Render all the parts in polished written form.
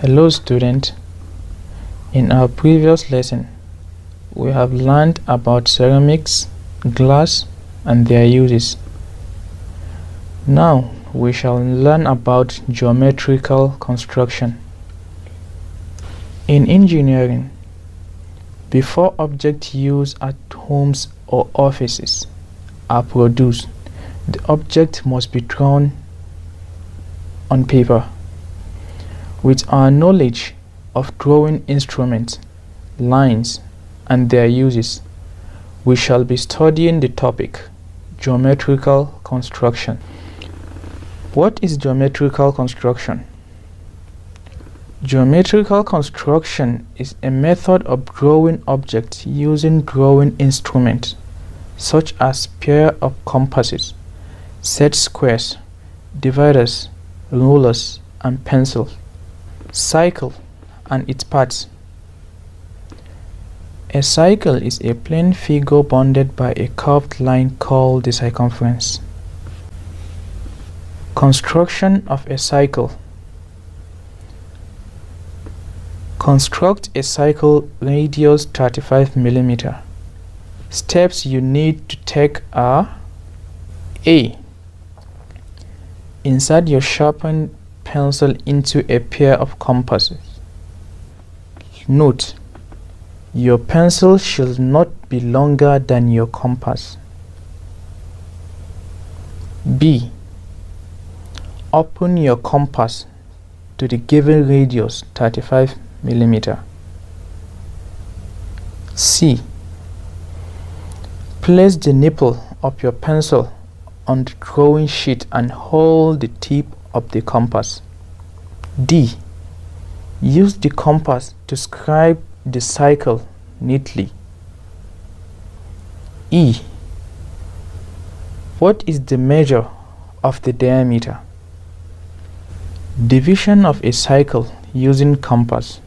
Hello student, in our previous lesson we have learned about ceramics, glass and their uses. Now we shall learn about geometrical construction. In engineering, before objects used at homes or offices are produced, the object must be drawn on paper. With our knowledge of drawing instruments, lines, and their uses, we shall be studying the topic geometrical construction. What is geometrical construction? Geometrical construction is a method of drawing objects using drawing instruments such as pair of compasses, set squares, dividers, rulers, and pencils. Cycle and its parts. A cycle is a plane figure bounded by a curved line called the circumference. Construction of a cycle. Construct a cycle radius 35 mm. Steps you need to take are: A. Insert your sharpened pencil into a pair of compasses. Note, your pencil should not be longer than your compass. B. Open your compass to the given radius 35 mm. C. Place the nipple of your pencil on the drawing sheet and hold the tip of the compass. D. Use the compass to scribe the cycle neatly. E. What is the measure of the diameter? Division of a cycle using compass.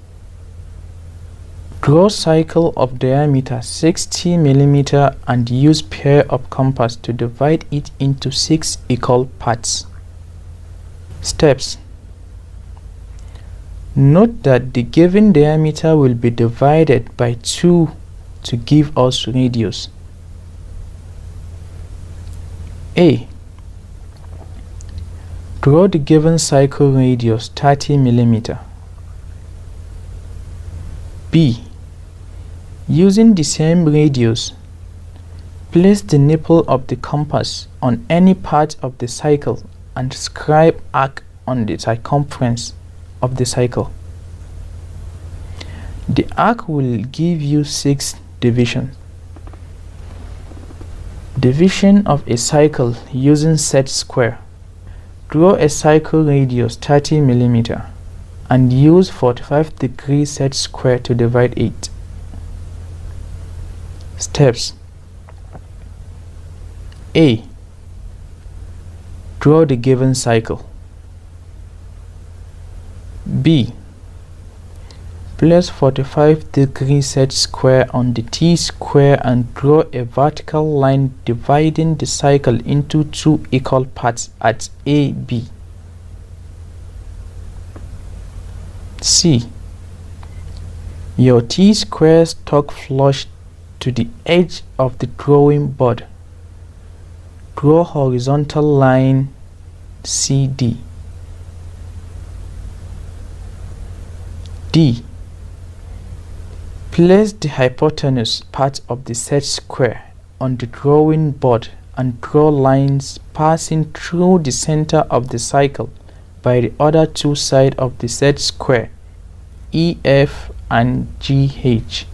Draw cycle of diameter 60 mm and use pair of compass to divide it into 6 equal parts. Steps. Note that the given diameter will be divided by 2 to give us radius. A. Draw the given cycle radius 30 mm. B. Using the same radius, place the nipple of the compass on any part of the cycle and scribe arc on the circumference of the cycle. The arc will give you 6 divisions. Division of a cycle using set square. Draw a cycle radius 30 mm and use 45-degree set square to divide it. Steps. A. Draw the given cycle. B. Place 45-degree set square on the T-square and draw a vertical line dividing the cycle into 2 equal parts at AB. C. Your T-square stuck flush to the edge of the drawing board. Draw horizontal line CD. D. Place the hypotenuse part of the set square on the drawing board and draw lines passing through the center of the cycle by the other two sides of the set square, EF and GH.